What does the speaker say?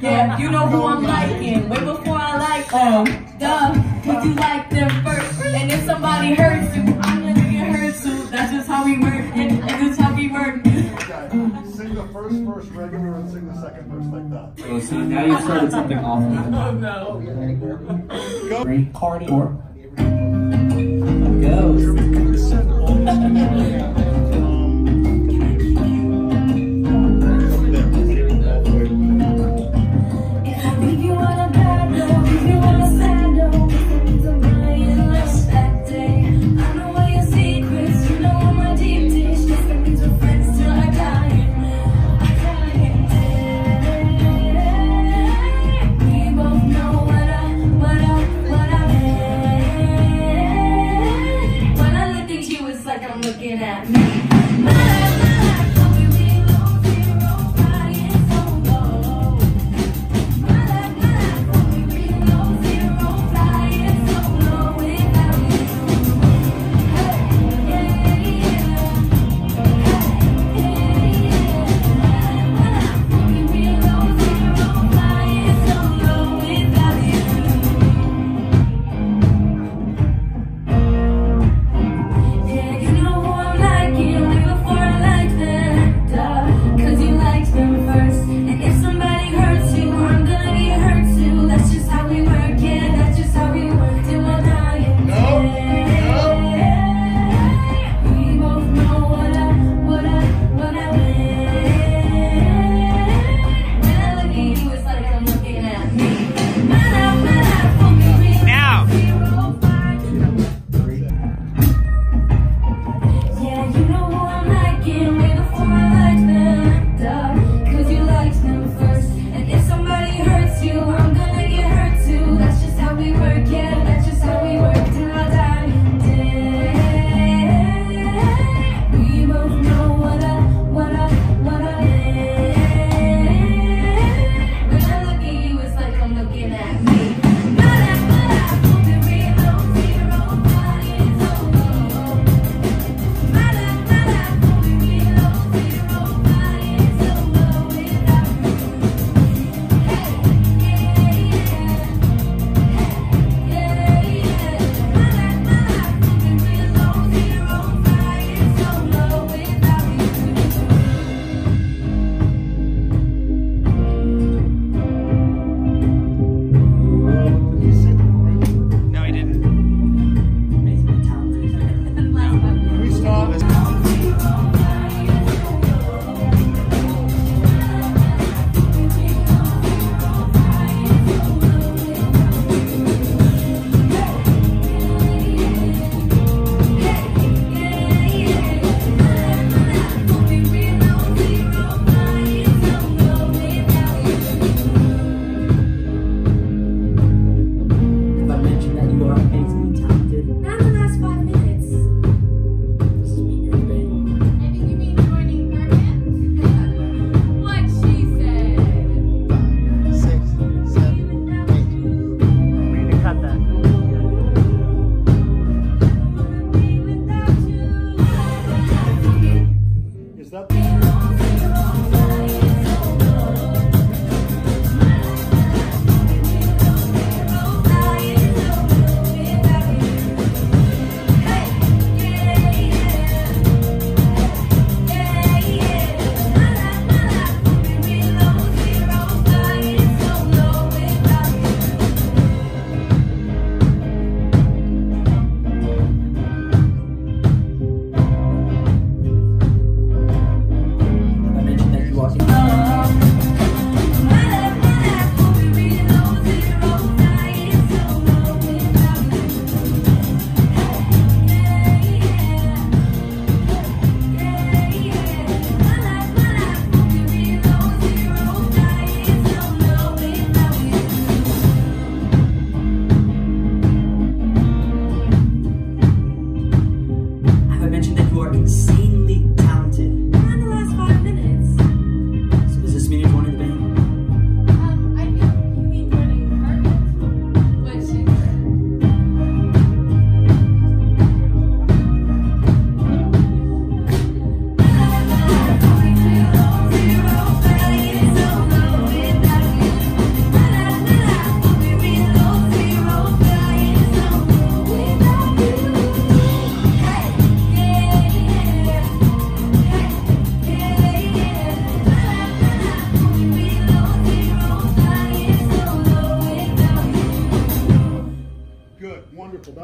Yeah, you know who I'm liking. Way before I like them. Duh, would you like them first? And if somebody hurts you, I'm gonna get hurt too. That's just how we work, and that's how we work. Okay, sing the first verse regular and sing the second verse like that. Oh, see, now you started something awful. Oh no. Go. Great party. Go. Up.